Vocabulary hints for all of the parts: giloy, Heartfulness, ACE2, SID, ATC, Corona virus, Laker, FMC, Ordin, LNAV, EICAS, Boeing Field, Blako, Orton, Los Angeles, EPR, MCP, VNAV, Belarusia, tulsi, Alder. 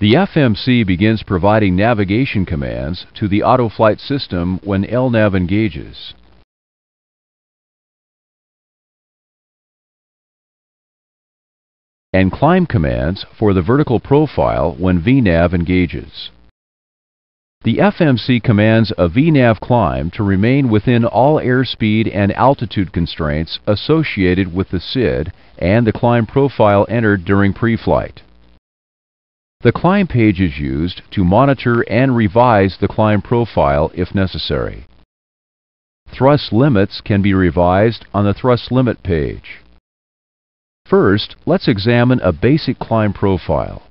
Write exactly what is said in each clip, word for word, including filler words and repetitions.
The F M C begins providing navigation commands to the autoflight system when L NAV engages. And climb commands for the vertical profile when V NAV engages. The F M C commands a V NAV climb to remain within all airspeed and altitude constraints associated with the S I D and the climb profile entered during pre-flight. The climb page is used to monitor and revise the climb profile if necessary. Thrust limits can be revised on the thrust limit page. First, let's examine a basic climb profile.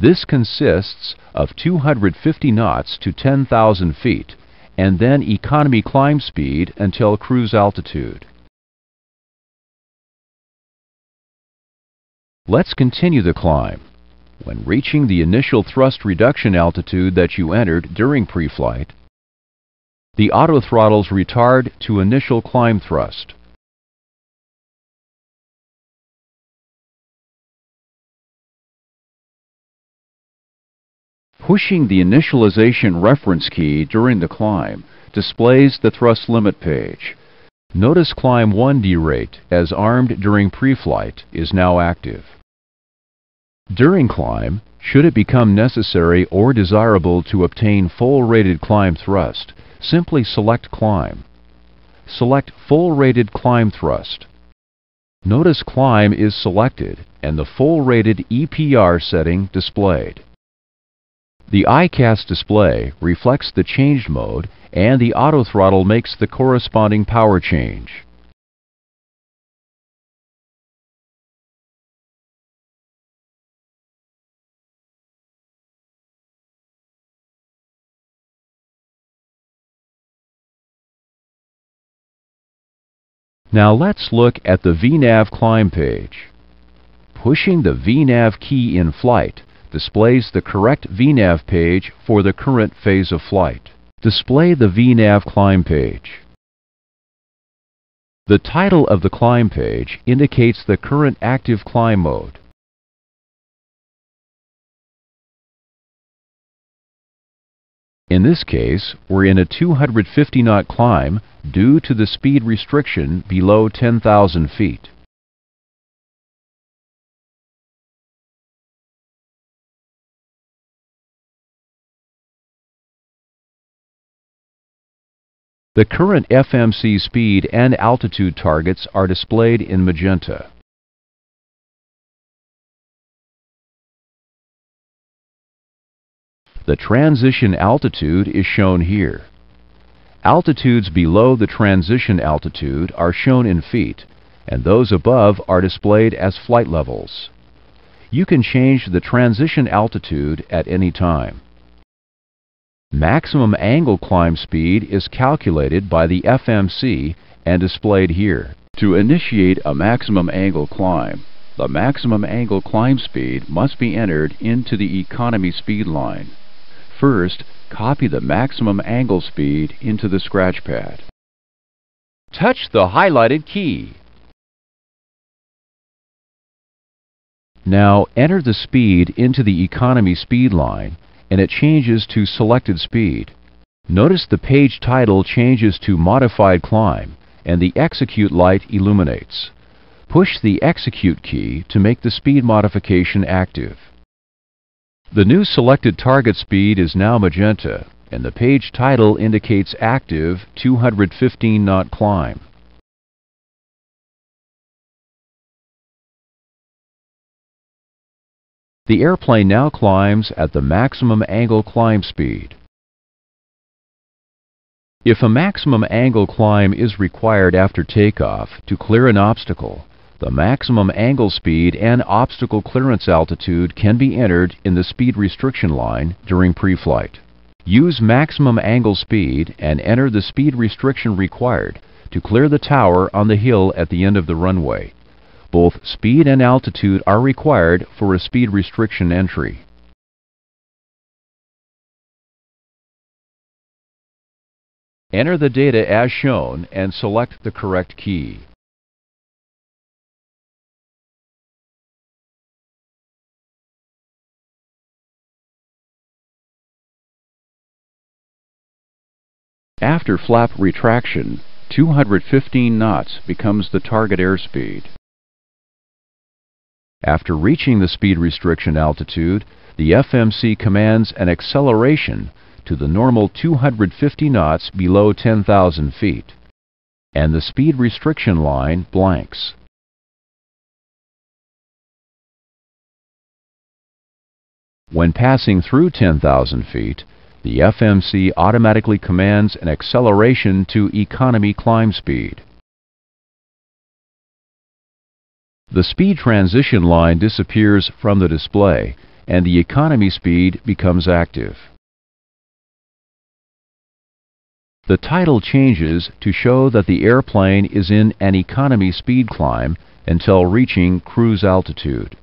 This consists of two hundred fifty knots to ten thousand feet and then economy climb speed until cruise altitude. Let's continue the climb. When reaching the initial thrust reduction altitude that you entered during pre-flight, the auto throttles retard to initial climb thrust. Pushing the initialization reference key during the climb displays the thrust limit page. Notice climb one derate as armed during pre-flight is now active. During climb, should it become necessary or desirable to obtain full rated climb thrust, simply select climb. Select full rated climb thrust. Notice climb is selected and the full rated E P R setting displayed. The EICAS display reflects the changed mode and the auto throttle makes the corresponding power change. Now let's look at the V NAV climb page. Pushing the V NAV key in flight displays the correct V NAV page for the current phase of flight. Display the V NAV climb page. The title of the climb page indicates the current active climb mode. In this case, we're in a two hundred fifty knot climb due to the speed restriction below ten thousand feet. The current F M C speed and altitude targets are displayed in magenta. The transition altitude is shown here. Altitudes below the transition altitude are shown in feet, and those above are displayed as flight levels. You can change the transition altitude at any time. Maximum angle climb speed is calculated by the F M C and displayed here. To initiate a maximum angle climb, the maximum angle climb speed must be entered into the economy speed line. First, copy the maximum angle speed into the scratch pad. Touch the highlighted key. Now enter the speed into the economy speed line and it changes to selected speed. Notice the page title changes to modified climb and the execute light illuminates. Push the execute key to make the speed modification active. The new selected target speed is now magenta, and the page title indicates active two hundred fifteen knot climb. The airplane now climbs at the maximum angle climb speed. If a maximum angle climb is required after takeoff to clear an obstacle, the maximum angle speed and obstacle clearance altitude can be entered in the speed restriction line during pre-flight. Use maximum angle speed and enter the speed restriction required to clear the tower on the hill at the end of the runway. Both speed and altitude are required for a speed restriction entry. Enter the data as shown and select the correct key. After flap retraction, two hundred fifteen knots becomes the target airspeed. After reaching the speed restriction altitude, the F M C commands an acceleration to the normal two hundred fifty knots below ten thousand feet, and the speed restriction line blanks. When passing through ten thousand feet, the F M C automatically commands an acceleration to economy climb speed. The speed transition line disappears from the display, and the economy speed becomes active. The title changes to show that the airplane is in an economy speed climb until reaching cruise altitude.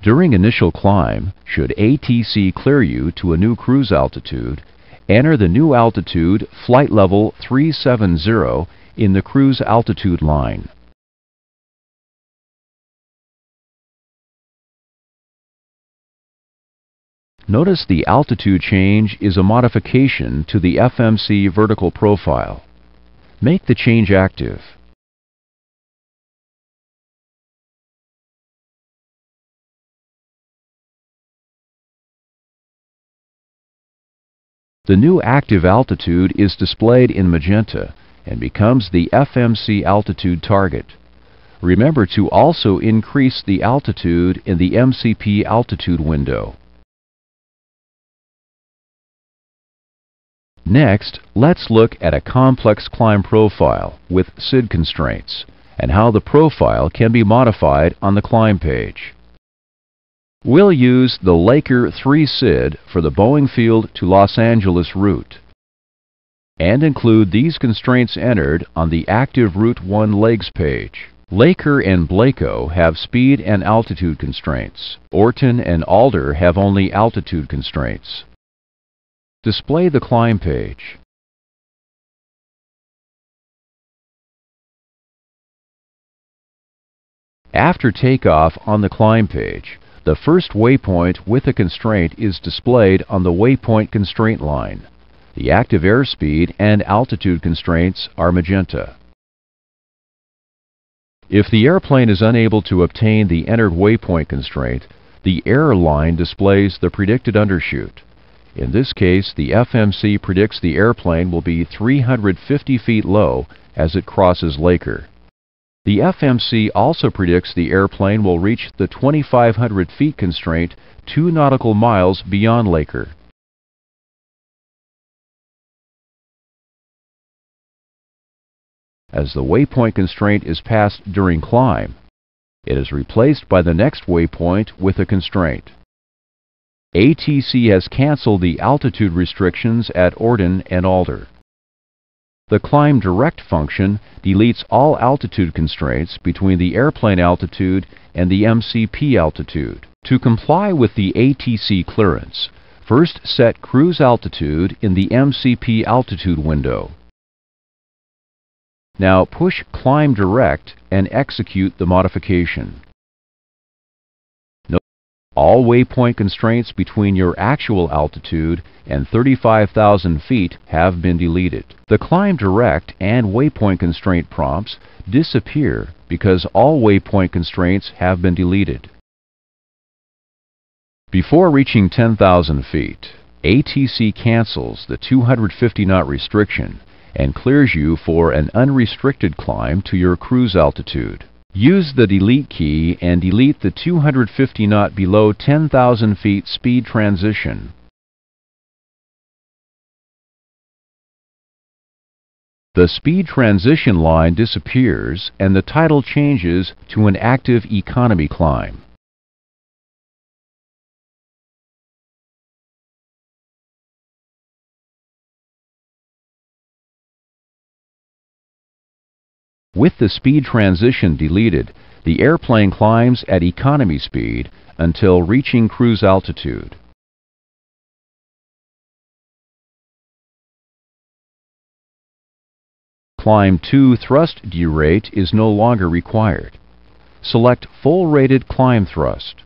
During initial climb, should A T C clear you to a new cruise altitude, enter the new altitude flight level three seven zero in the cruise altitude line. Notice the altitude change is a modification to the F M C vertical profile. Make the change active. The new active altitude is displayed in magenta and becomes the F M C altitude target. Remember to also increase the altitude in the M C P altitude window. Next, let's look at a complex climb profile with S I D constraints and how the profile can be modified on the climb page. We'll use the Laker three S I D for the Boeing Field to Los Angeles route and include these constraints entered on the active Route one legs page. Laker and Blako have speed and altitude constraints. Orton and Alder have only altitude constraints. Display the climb page. After takeoff on the climb page, the first waypoint with a constraint is displayed on the waypoint constraint line. The active airspeed and altitude constraints are magenta. If the airplane is unable to obtain the entered waypoint constraint, the error line displays the predicted undershoot. In this case, the F M C predicts the airplane will be three hundred fifty feet low as it crosses Laker. The F M C also predicts the airplane will reach the twenty-five hundred feet constraint two nautical miles beyond Laker. As the waypoint constraint is passed during climb, it is replaced by the next waypoint with a constraint. A T C has canceled the altitude restrictions at Ordin and Alder. The climb direct function deletes all altitude constraints between the airplane altitude and the M C P altitude. To comply with the A T C clearance, first set cruise altitude in the M C P altitude window. Now push climb direct and execute the modification. All waypoint constraints between your actual altitude and thirty-five thousand feet have been deleted. The climb direct and waypoint constraint prompts disappear because all waypoint constraints have been deleted. Before reaching ten thousand feet, A T C cancels the two hundred fifty knot restriction and clears you for an unrestricted climb to your cruise altitude. Use the delete key and delete the two hundred fifty knot below ten thousand feet speed transition. The speed transition line disappears and the title changes to an active economy climb. With the speed transition deleted, the airplane climbs at economy speed until reaching cruise altitude. Climb two thrust derate is no longer required. Select full rated climb thrust.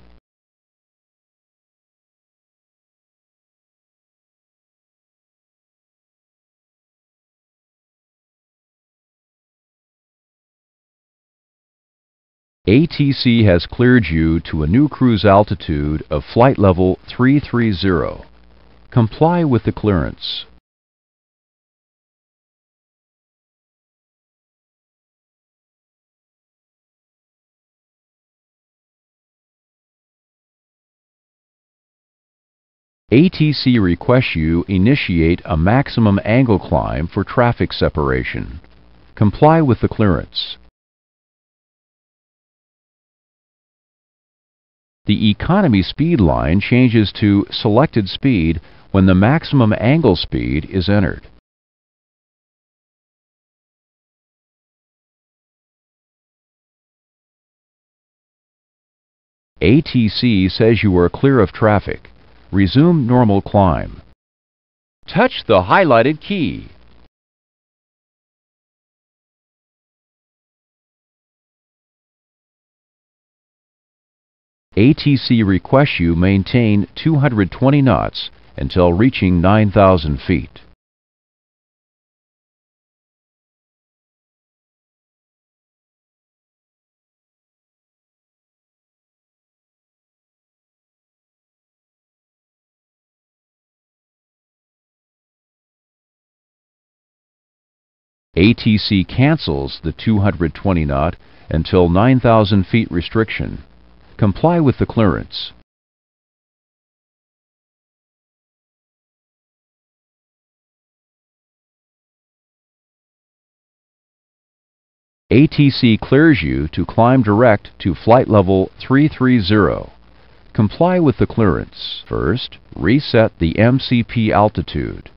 A T C has cleared you to a new cruise altitude of flight level three three zero. Comply with the clearance. A T C requests you initiate a maximum angle climb for traffic separation. Comply with the clearance. The economy speed line changes to selected speed when the maximum angle speed is entered. A T C says you are clear of traffic. Resume normal climb. Touch the highlighted key. A T C requests you maintain two hundred twenty knots until reaching nine thousand feet. A T C cancels the two hundred twenty knot until nine thousand feet restriction. Comply with the clearance. A T C clears you to climb direct to flight level three three zero. Comply with the clearance. First, reset the M C P altitude.